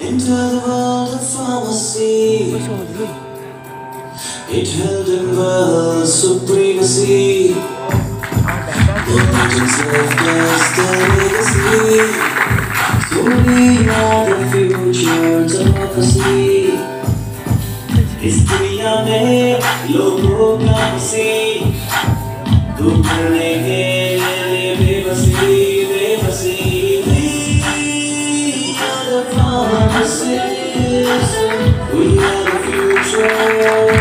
Into the world of pharmacy, it held in world supremacy. The legends of past and legacy, so many are the future democracy. History में लोगों का बसी, तुम मरने के लिए बेबसी We are the future.